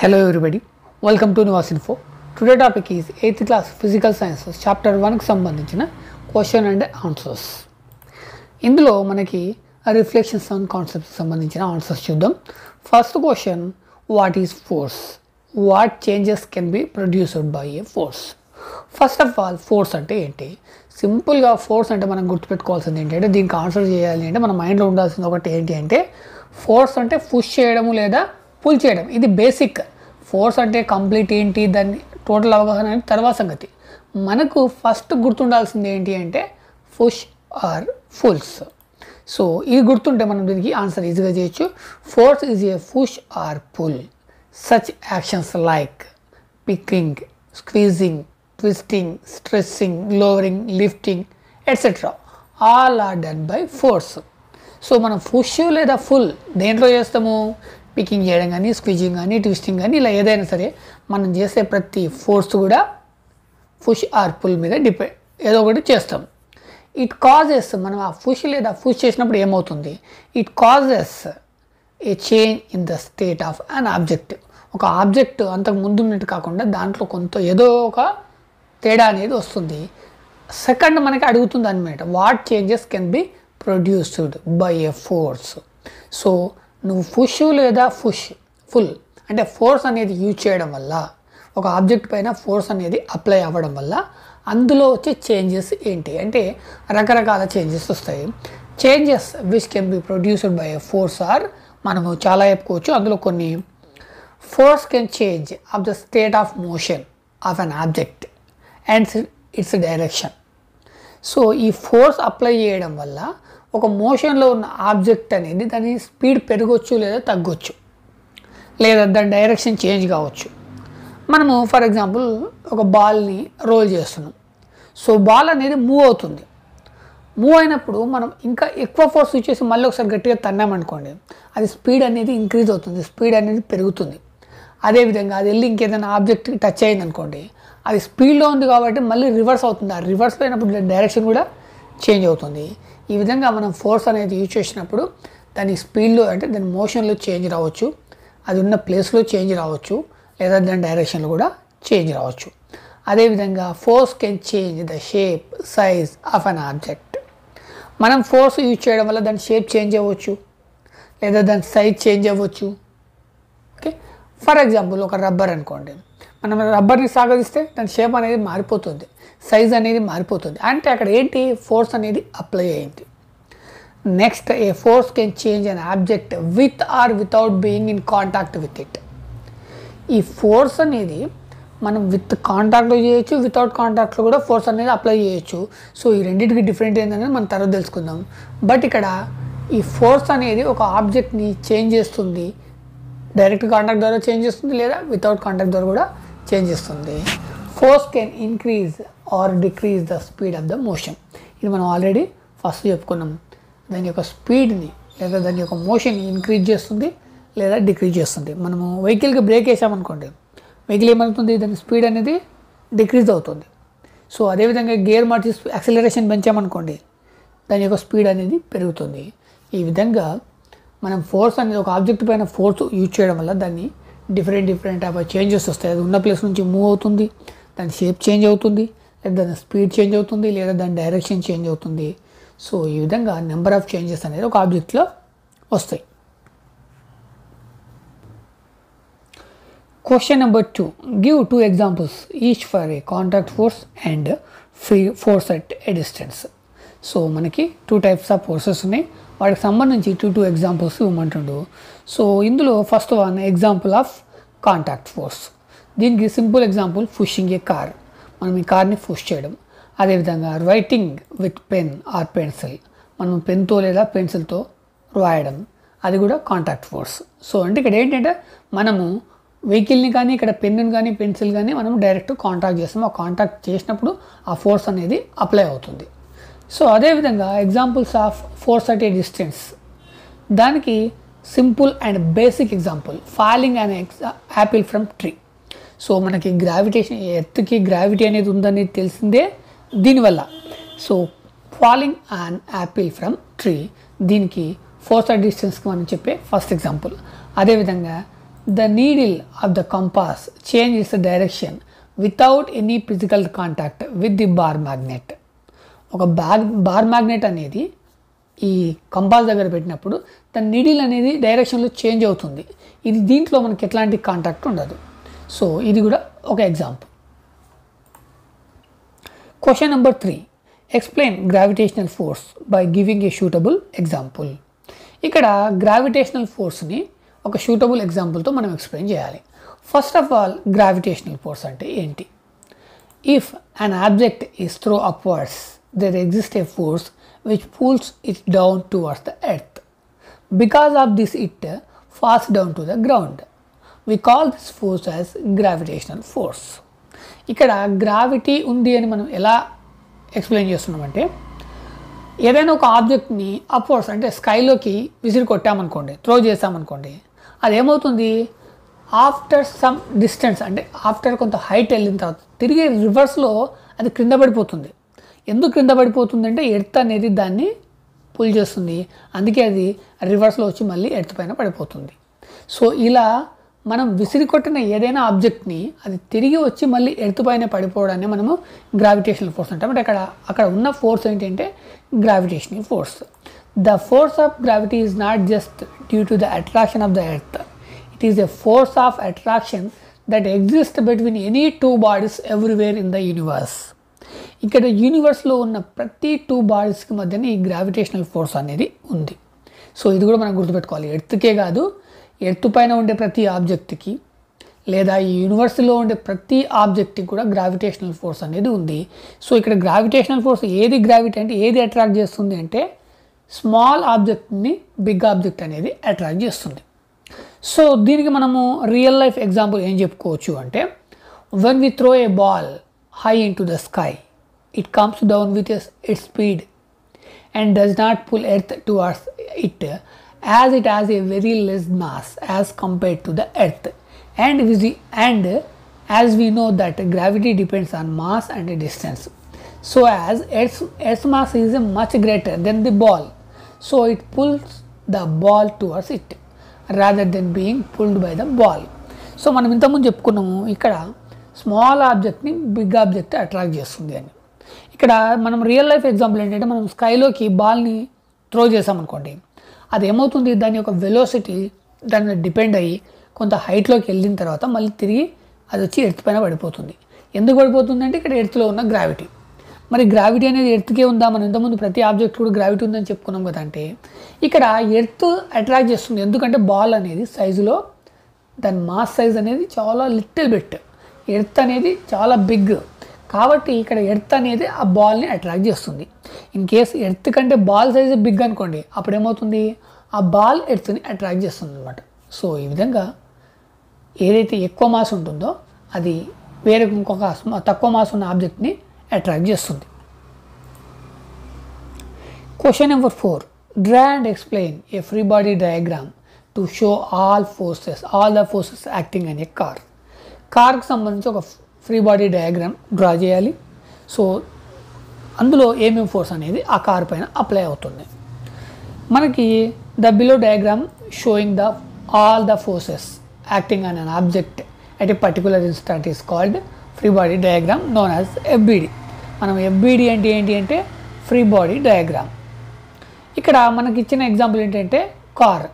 Hello everybody, welcome to Nivas Info. Today's topic is 8th class Physical Sciences Chapter 1 Sambandhinchina Question and Answers. In this manaki reflections on concepts sambandhinchina answers chuddam. First question, what is force? What changes can be produced by a force? First of all, force ante enti simple ga force ante manam gurtu pettukovalsindi enti ante deeniki answer cheyali ante mana mind lo undalsindi okati enti ante force ante push cheyadam leda pull cheyadam idi basic force ante complete enti dani total avagahana ante tarva sangati manaku first gurtu undalsindi enti ante push or pulls so ee gurtu unte manam deeniki answer easy ga cheyachu force is a push or pull such actions like picking squeezing twisting, stressing, lowering, lifting, etc. All are done by force. So, man push leda pull. Dentro chestamu picking cheyadam gani, squeezing gani, twisting gani ila edaina sare manam chese prati force kuda push or pull meeda depend edo okati chestam. It causes manam aa push leda push chesinappudu em avutundi. It causes a change in the state of an object. Oka object antaku mundu unnattu kaakunda dantlo konto edo oka తేడా అనేది వస్తుంది. Second మనకి అడుగుతుంది అన్నమాట what changes can be produced by a force. So నువ్వు push లేదా push pull అంటే force అనేది యూజ్ చేయడం వల్ల ఒక ఆబ్జెక్ట్ పైన ఫోర్స్ అనేది అప్లై అవ్వడం వల్ల అందులో వచ్చే చేంజెస్ ఏంటి అంటే రకరకాల చేంజెస్ వస్తాయి. Changes which can be produced by a force are మనము చాలా చెప్పుకోవచ్చు. అందులో కొన్ని force can change of the state of motion of an object and its direction. So ee force apply cheyadam valla oka motion lo unna object anedi dani speed perugochu leda taggochu leda dani direction change kavochu. Manamu for example oka ball ni roll chestunnam. So ball anedi move avutundi. Move అయినప్పుడు మనం ఇంకా ఎక్కువ force use చేసి మళ్ళీ ఒకసారి గట్టిగా తన్నామనుకోండి అది speed అనేది ఇంక్రీజ్ అవుతుంది, స్పీడ్ అనేది పెరుగుతుంది. అదేవిధంగా అది వెళ్ళి ఇంకేదైనా ఆబ్జెక్ట్ టచ్ అయింది అనుకోండి అది స్పీడ్లో ఉంది కాబట్టి మళ్ళీ రివర్స్ అవుతుంది. ఆ రివర్స్ అయినప్పుడు డైరెక్షన్ కూడా చేంజ్ అవుతుంది. ఈ విధంగా మనం ఫోర్స్ అనేది యూజ్ చేసినప్పుడు దాని స్పీడ్లో అంటే దాని మోషన్లో చేంజ్ రావచ్చు, అది ఉన్న ప్లేస్లో చేంజ్ రావచ్చు, లేదా దాని డైరెక్షన్లో కూడా చేంజ్ రావచ్చు. అదేవిధంగా force can change the shape size of an object. మనం ఫోర్స్ యూజ్ చేయడం వల్ల దాని షేప్ చేంజ్ అవ్వచ్చు లేదా దాని సైజ్ చేంజ్ అవ్వచ్చు. ఓకే ఫర్ ఎగ్జాంపుల్ ఒక రబ్బర్ అనుకోండి మనం రబ్బర్ని సాగదిస్తే దాని షేప్ అనేది మారిపోతుంది, సైజ్ అనేది మారిపోతుంది. అంటే అక్కడ ఏంటి ఫోర్స్ అనేది అప్లై అయింది. Next a force can change an object with or without being in contact with it. ఈ ఫోర్స్ అనేది మనం విత్ కాంటాక్ట్లో చేయొచ్చు, వితౌట్ కాంటాక్ట్లో కూడా ఫోర్స్ అనేది అప్లై చేయొచ్చు. సో ఈ రెండింటికి డిఫరెంట్ ఏంటనేది మనం తర్వాత తెలుసుకుందాం. బట్ ఇక్కడ ఈ ఫోర్స్ అనేది ఒక ఆబ్జెక్ట్ని చేంజ్ చేస్తుంది, డైరెక్ట్ కాంటాక్ట్ ద్వారా చేంజ్ చేస్తుంది లేదా వితౌట్ కాంటాక్ట్ ద్వారా కూడా చేంజ్ చేస్తుంది. Force can increase or decrease the speed of the motion. ఇది మనం ఆల్రెడీ ఫస్ట్ చెప్పుకున్నాం. దాని యొక్క స్పీడ్ని లేదా దాని యొక్క మోషన్ని ఇంక్రీజ్ చేస్తుంది లేదా డిక్రీజ్ చేస్తుంది. మనము వెహికల్కి బ్రేక్ వేసామనుకోండి వెహికల్ ఏమవుతుంది దాని స్పీడ్ అనేది డిక్రీజ్ అవుతుంది. సో అదేవిధంగా గేర్ మార్చి యాక్సిలరేషన్ పెంచామనుకోండి దాని యొక్క స్పీడ్ అనేది పెరుగుతుంది. ఈ విధంగా మనం ఫోర్స్ అనేది ఒక ఆబ్జెక్ట్ పైన ఫోర్స్ యూజ్ చేయడం వల్ల దాన్ని different different type of changes వస్తాయి. అది ఉన్న ప్లేస్ నుంచి మూవ్ అవుతుంది, దాని షేప్ చేంజ్ అవుతుంది, లేదా దాని స్పీడ్ చేంజ్ అవుతుంది, లేదా దాని డైరెక్షన్ చేంజ్ అవుతుంది. సో ఈ విధంగా నెంబర్ ఆఫ్ చేంజెస్ అనేది ఒక ఆబ్జెక్ట్లో వస్తాయి. Question number 2, give 2 examples each for a contact force and free force at a distance. So మనకి 2 టైప్స్ ఆఫ్ ఫోర్సెస్ ఉన్నాయి, వాటికి సంబంధించి 2 ఎగ్జాంపుల్స్ ఇవ్వమంటుండు. సో ఇందులో first 1 example of contact force. దీనికి simple example pushing a car, మనం ఈ కార్ని పుష్ చేయడం. అదేవిధంగా writing with pen or pencil, మనం పెన్తో లేదా పెన్సిల్తో రాయడం, అది కూడా కాంటాక్ట్ ఫోర్స్. సో అంటే ఇక్కడ ఏంటంటే మనము వెహికల్ని కానీ ఇక్కడ పెన్నుని కానీ పెన్సిల్ కానీ మనం డైరెక్ట్ కాంటాక్ట్ చేస్తాం. ఆ కాంటాక్ట్ చేసినప్పుడు ఆ ఫోర్స్ అనేది అప్లై అవుతుంది. సో అదేవిధంగా examples of force at a distance, దానికి simple and basic example falling అనే యాపిల్ ఫ్రమ్ ట్రీ. సో మనకి గ్రావిటేషన్ ఎర్త్కి గ్రావిటీ అనేది ఉందని తెలిసిందే దీనివల్ల. So falling and apple from tree దీనికి ఫోర్స్ అట్ డిస్టెన్స్కి మనం చెప్పే ఫస్ట్ ఎగ్జాంపుల్. అదేవిధంగా The needle of the compass changes the direction without any physical contact with the bar magnet. Oka bar magnet anedi ee compass dagara pettinappudu the needle anedi direction lo change avutundi. Idi deentlo manaki etlanti contact undadu. So idi kuda oka example. Question number 3. Explain gravitational force by giving a suitable example. Ikkada gravitational force ni oka suitable example tho manam explain cheyali. First of all, gravitational force ante enti? If an object is thrown upwards, there exists a force which pulls it down towards the earth. Because of this, it falls down to the ground. We call this force as gravitational force. Ikkada gravity undi ani manam ela explain chestunam ante edaina oka object ni upwards ante sky loki visiri kottam anukondi, throw chesam anukondi, adi em avutundi after some distance ante after kontha height ellin tarvata tirigi reverse lo adi kinda padipotundi. ఎందుకు క్రింద పడిపోతుందంటే earth అనేది దాన్ని pull చేస్తుంది, అందుకే అది రివర్స్లో వచ్చి మళ్ళీ ఎర్త్ పైన పడిపోతుంది. సో ఇలా మనం విసిరి కొట్టిన ఏదైనా ఆబ్జెక్ట్ని అది తిరిగి వచ్చి మళ్ళీ ఎర్త్ పైన పడిపోవడాన్ని మనము గ్రావిటేషనల్ ఫోర్స్ అంటాం. అంటే అక్కడ ఉన్న ఫోర్స్ ఏంటంటే gravitational force. The force of gravity is not just due to the attraction of the earth, it is a force of attraction that exist between any two bodies everywhere in the universe. ఇక్కడ యూనివర్స్లో ఉన్న ప్రతి two బాడీస్కి మధ్యన ఈ gravitational force అనేది ఉంది. So ఇది కూడా మనం గుర్తుపెట్టుకోవాలి. ఎర్త్కే కాదు, ఎర్త్ పైన ఉండే ప్రతి ఆబ్జెక్ట్కి లేదా ఈ యూనివర్స్లో ఉండే ప్రతి ఆబ్జెక్ట్కి కూడా గ్రావిటేషనల్ ఫోర్స్ అనేది ఉంది. సో ఇక్కడ గ్రావిటేషనల్ ఫోర్స్ ఏది గ్రావిటీ అంటే ఏది అట్రాక్ట్ చేస్తుంది అంటే స్మాల్ ఆబ్జెక్ట్ని బిగ్ ఆబ్జెక్ట్ అనేది అట్రాక్ట్ చేస్తుంది. సో దీనికి మనము రియల్ లైఫ్ ఎగ్జాంపుల్ ఏం చెప్పుకోవచ్చు అంటే when we throw a ball high into the sky, it comes down with its speed and does not pull earth towards it, as it has a very less mass as compared to the earth, and as we know that gravity depends on mass and distance. So as earth's mass is much greater than the ball, so it pulls the ball towards it rather than being pulled by the ball. So మనం ఇంతకుముందు చెప్పుకున్నాము ఇక్కడ small ఆబ్జెక్ట్ని big object attract చేస్తుంది అని. ఇక్కడ మనం real life example ఏంటంటే మనం స్కైలోకి బాల్ని త్రో చేసామనుకోండి, అది ఏమవుతుంది దాని యొక్క వెలోసిటీ దాని మీద డిపెండ్ అయ్యి కొంత హైట్లోకి వెళ్ళిన తర్వాత మళ్ళీ తిరిగి అది వచ్చి ఎర్త్ పైన పడిపోతుంది. ఎందుకు పడిపోతుందంటే ఇక్కడ ఎర్త్లో ఉన్న గ్రావిటీ. మరి గ్రావిటీ అనేది ఎర్త్కే ఉందా? మనం ఇంతకుముందు ప్రతి ఆబ్జెక్ట్ కూడా గ్రావిటీ ఉందని చెప్పుకున్నాం కదా. అంటే ఇక్కడ ఎర్త్ అట్రాక్ట్ చేస్తుంది ఎందుకంటే బాల్ అనేది సైజులో దాని మాస్ సైజ్ అనేది చాలా లిటిల్ బిట్, ఎర్త్ అనేది చాలా బిగ్ కాబట్టి ఇక్కడ ఎర్త్ అనేది ఆ బాల్ని అట్రాక్ట్ చేస్తుంది. ఇన్ కేస్ ఎర్త్ కంటే బాల్ సైజు బిగ్ అనుకోండి అప్పుడు ఏమవుతుంది ఆ బాల్ ఎర్త్ని అట్రాక్ట్ చేస్తుంది అనమాట. సో ఈ విధంగా ఏదైతే ఎక్కువ మాస్ ఉంటుందో అది వేరే ఇంకొక తక్కువ మాస్ ఉన్న ఆబ్జెక్ట్ని అట్రాక్ట్ చేస్తుంది. Question number 4. Draw and explain a free body diagram to show all the forces acting అనే కార్. కార్కి సంబంధించి ఒక ఫ్రీ బాడీ డయాగ్రామ్ డ్రా చేయాలి. సో అందులో ఏమేమి ఫోర్స్ అనేది ఆ కార్ పైన అప్లై అవుతుంది. మనకి the below diagram showing the all the forces acting on an object at a particular instant is called free body diagram known as FBD. మనం FBD అంటే ఏంటి అంటే ఫ్రీ బాడీ డయాగ్రామ్. ఇక్కడ మనకి ఇచ్చిన ఎగ్జాంపుల్ ఏంటంటే car.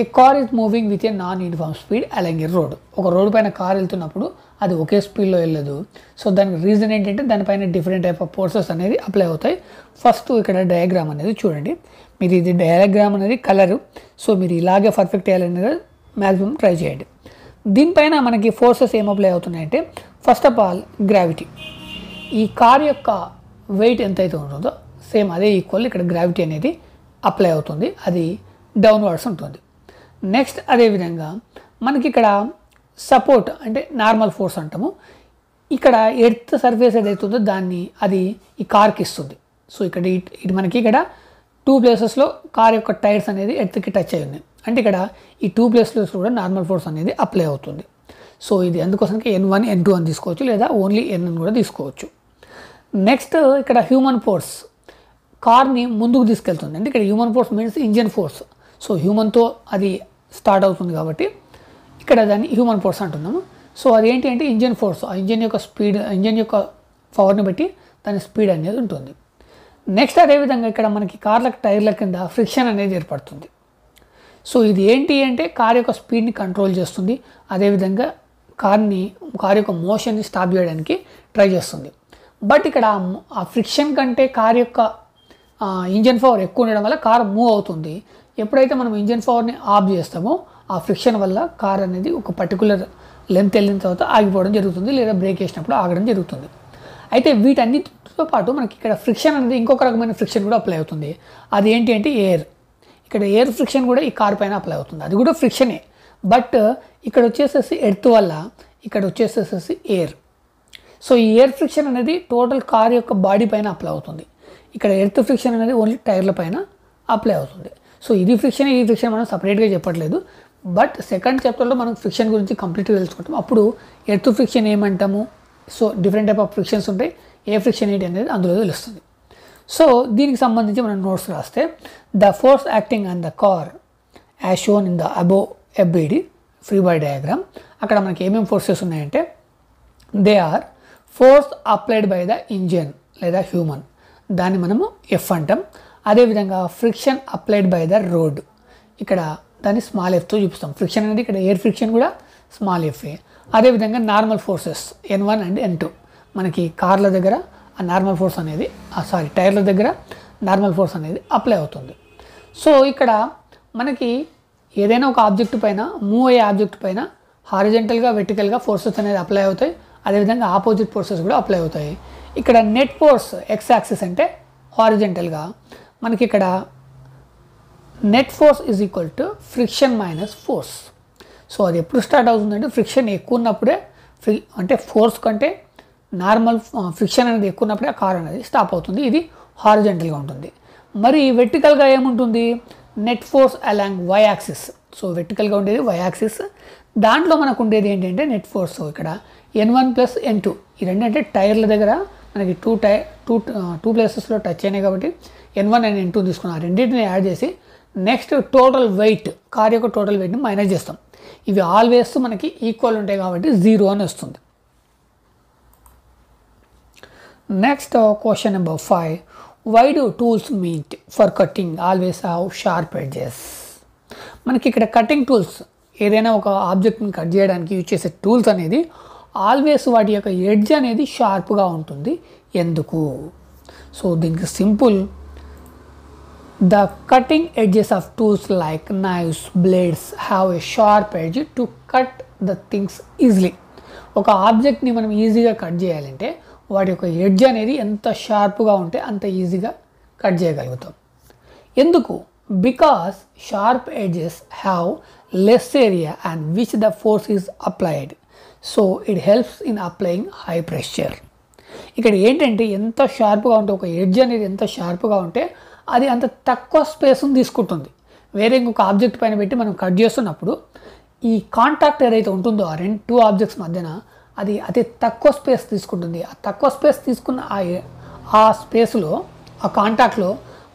A car is moving with a non uniform speed అలాగే road. ఒక రోడ్డు పైన కార్ వెళ్తున్నప్పుడు అది ఒకే స్పీడ్లో వెళ్ళదు. సో దానికి రీజన్ ఏంటంటే దానిపైన డిఫరెంట్ టైప్ ఆఫ్ ఫోర్సెస్ అనేది అప్లై అవుతాయి. ఫస్ట్ ఇక్కడ డయాగ్రామ్ అనేది చూడండి. మీరు ఇది డయాగ్రామ్ అనేది కలరు, సో మీరు ఇలాగే పర్ఫెక్ట్ చేయాలనేది మ్యాక్సిమం ట్రై చేయండి. దీనిపైన మనకి ఫోర్సెస్ ఏం అప్లై అవుతున్నాయంటే ఫస్ట్ ఆఫ్ ఆల్ గ్రావిటీ. ఈ కార్ యొక్క వెయిట్ ఎంతైతే ఉంటుందో సేమ్ అదే ఈక్వల్ ఇక్కడ గ్రావిటీ అనేది అప్లై అవుతుంది, అది డౌన్వర్డ్స్ ఉంటుంది. నెక్స్ట్ అదేవిధంగా మనకి ఇక్కడ సపోర్ట్ అంటే నార్మల్ ఫోర్స్ అంటాము. ఇక్కడ ఎర్త్ సర్ఫేస్ ఏదైతుందో దాన్ని అది ఈ కార్కి ఇస్తుంది. సో ఇక్కడ ఇది మనకి ఇక్కడ టూ ప్లేసెస్లో కార్ యొక్క టైర్స్ అనేది ఎర్త్కి టచ్ అయ్యి ఉన్నాయి అంటే ఇక్కడ ఈ టూ ప్లేస్లో కూడా నార్మల్ ఫోర్స్ అనేది అప్లై అవుతుంది. సో ఇది అందుకోసానికి N1, N2 అని తీసుకోవచ్చు లేదా ఓన్లీ N అని కూడా తీసుకోవచ్చు. నెక్స్ట్ ఇక్కడ హ్యూమన్ ఫోర్స్ కార్ని ముందుకు తీసుకెళ్తుంది అంటే ఇక్కడ human force means engine force. So హ్యూమన్తో అది స్టార్ట్ అవుతుంది కాబట్టి ఇక్కడ దాన్ని హ్యూమన్ ఫోర్స్ అంటున్నాము. సో అదేంటి అంటే ఇంజన్ ఫోర్స్, ఆ ఇంజన్ యొక్క స్పీడ్, ఇంజన్ యొక్క పవర్ని బట్టి దాని స్పీడ్ అనేది ఉంటుంది. నెక్స్ట్ అదేవిధంగా ఇక్కడ మనకి కార్లకు టైర్ల కింద ఫ్రిక్షన్ అనేది ఏర్పడుతుంది. సో ఇది ఏంటి అంటే కార్ యొక్క స్పీడ్ని కంట్రోల్ చేస్తుంది, అదేవిధంగా కార్ యొక్క మోషన్ని స్టాప్ చేయడానికి ట్రై చేస్తుంది. బట్ ఇక్కడ ఆ ఫ్రిక్షన్ కంటే కార్ యొక్క ఇంజన్ పవర్ ఎక్కువ ఉండడం వల్ల కార్ మూవ్ అవుతుంది. ఎప్పుడైతే మనం ఇంజన్ పవర్ని ఆఫ్ చేస్తామో ఆ ఫ్రిక్షన్ వల్ల కార్ అనేది ఒక పర్టికులర్ లెంత్ వెళ్ళిన తర్వాత ఆగిపోవడం జరుగుతుంది, లేదా బ్రేక్ వేసినప్పుడు ఆగడం జరుగుతుంది. అయితే వీటన్నిటితో పాటు మనకి ఇక్కడ ఫ్రిక్షన్ అనేది ఇంకొక రకమైన ఫ్రిక్షన్ కూడా అప్లై అవుతుంది. అది ఏంటి అంటే ఎయిర్. ఇక్కడ ఎయిర్ ఫ్రిక్షన్ కూడా ఈ కార్ పైన అప్లై అవుతుంది, అది కూడా ఫ్రిక్షనే. బట్ ఇక్కడ వచ్చేసేసి ఎర్త్ వల్ల ఇక్కడ వచ్చేసేసేసి ఎయిర్. సో ఈ ఎయిర్ ఫ్రిక్షన్ అనేది టోటల్ కార్ యొక్క బాడీ పైన అప్లై అవుతుంది. ఇక్కడ ఎర్త్ ఫ్రిక్షన్ అనేది ఓన్లీ టైర్ల పైన అప్లై అవుతుంది. సో ఇది ఫ్రిక్షన్, ఈ ఫ్రిక్షన్ మనం సపరేట్గా చెప్పట్లేదు. బట్ సెకండ్ చాప్టర్లో మనం ఫ్రిక్షన్ గురించి కంప్లీట్గా తెలుసుకుంటాం. అప్పుడు ఎర్త్ ఫ్రిక్షన్ ఏమంటాము, so different type of frictions ఉంటాయి, ఏ ఫ్రిక్షన్ ఏంటి అనేది అందులో తెలుస్తుంది. సో దీనికి సంబంధించి మనం నోట్స్ రాస్తే, the force acting on the car as shown in the above FBD free body diagram, అక్కడ మనకి ఏమేమి ఫోర్సెస్ ఉన్నాయంటే they are force applied by the engine లేదా హ్యూమన్, దాన్ని మనము ఎఫ్ అంటాం. అదేవిధంగా friction applied by the road, ఇక్కడ దాన్ని స్మాల్ ఎఫ్తో చూపిస్తాం. ఫ్రిక్షన్ అనేది ఇక్కడ ఎయిర్ ఫ్రిక్షన్ కూడా స్మాల్ ఎఫ్. అదేవిధంగా normal forces N1 and N2, మనకి కార్ల దగ్గర ఆ నార్మల్ ఫోర్స్ అనేది టైర్ల దగ్గర నార్మల్ ఫోర్స్ అనేది అప్లై అవుతుంది. సో ఇక్కడ మనకి ఏదైనా ఒక ఆబ్జెక్ట్ పైన, మూవ్ అయ్యే ఆబ్జెక్ట్ పైన హారిజెంటల్గా వెర్టికల్గా ఫోర్సెస్ అనేది అప్లై అవుతాయి, అదేవిధంగా ఆపోజిట్ ఫోర్సెస్ కూడా అప్లై అవుతాయి. ఇక్కడ నెట్ ఫోర్స్ ఎక్స్ యాక్సిస్ అంటే హారిజెంటల్గా మనకి ఇక్కడ net force is equal to friction minus force. So అది ఎప్పుడు స్టార్ట్ అవుతుందంటే ఫ్రిక్షన్ ఎక్కువ ఉన్నప్పుడే, అంటే ఫోర్స్ కంటే నార్మల్ ఫ్రిక్షన్ అనేది ఎక్కువ ఉన్నప్పుడే ఆ కార్ అనేది స్టాప్ అవుతుంది. ఇది హారిజెంటల్గా ఉంటుంది. మరి వెర్టికల్గా ఏముంటుంది? Net force along Y axis. So వెర్టికల్గా ఉండేది వై యాక్సిస్, దాంట్లో మనకు ఉండేది ఏంటంటే నెట్ ఫోర్స్. ఇక్కడ N1 + N2, ఈ రెండు అంటే టైర్ల దగ్గర మనకి టూ ప్లేసెస్లో టచ్ అయినాయి కాబట్టి N1 and N2 తీసుకున్నాం. ఆ రెండింటిని యాడ్ చేసి నెక్స్ట్ టోటల్ వెయిట్, కార్ యొక్క టోటల్ వెయిట్ని మైనస్ చేస్తాం. ఇవి ఆల్వేస్ మనకి ఈక్వల్ ఉంటాయి కాబట్టి 0 అని వస్తుంది. Next question number 5, why do tools meet for cutting always have sharp edges. మనకి ఇక్కడ కటింగ్ టూల్స్, ఏదైనా ఒక ఆబ్జెక్ట్ని కట్ చేయడానికి యూజ్ చేసే టూల్స్ అనేది ఆల్వేస్ వాటి యొక్క ఎడ్జ్ అనేది షార్ప్గా ఉంటుంది. ఎందుకు? సో దీనికి simple, the cutting edges of tools like knives, blades have a sharp edge to cut the things easily. ఒక ఆబ్జెక్ట్ని మనం ఈజీగా కట్ చేయాలంటే వాటి యొక్క ఎడ్జ్ అనేది ఎంత షార్ప్గా ఉంటే అంత ఈజీగా కట్ చేయగలుగుతాం. ఎందుకు? Because sharp edges have less area and which the force is applied. So it helps in applying high pressure. ఇక్కడ ఏంటంటే ఎంత షార్ప్గా ఉంటే, ఒక ఎడ్జ్ అనేది ఎంత షార్ప్గా ఉంటే అది అంత తక్కువ స్పేస్ని తీసుకుంటుంది. వేరే ఇంకొక ఆబ్జెక్ట్ పైన పెట్టి మనం కట్ చేస్తున్నప్పుడు ఈ కాంటాక్ట్ ఏదైతే ఉంటుందో ఆ టూ ఆబ్జెక్ట్స్ మధ్యన అది అతి తక్కువ స్పేస్ తీసుకుంటుంది. ఆ తక్కువ స్పేస్ తీసుకున్న ఆ స్పేస్లో, ఆ కాంటాక్ట్లో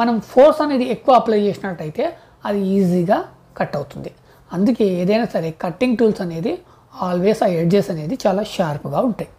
మనం ఫోర్స్ అనేది ఎక్కువ అప్లై చేసినట్టయితే అది ఈజీగా కట్ అవుతుంది. అందుకే ఏదైనా సరే కట్టింగ్ టూల్స్ అనేది ఆల్వేస్ ఆ ఎడ్జెస్ అనేది చాలా షార్ప్గా ఉంటాయి.